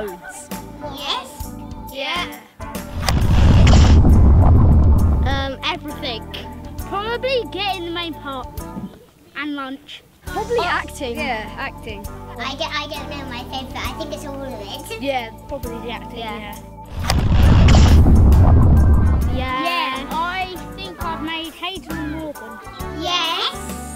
roads? Yes. Yeah. Everything. Probably getting the main part and lunch. Probably acting. Yeah, acting. I don't know my favourite. I think it's all of it. Yeah, probably the acting. Yeah. Yeah. I think I've made Hayden and Morgan. Yes.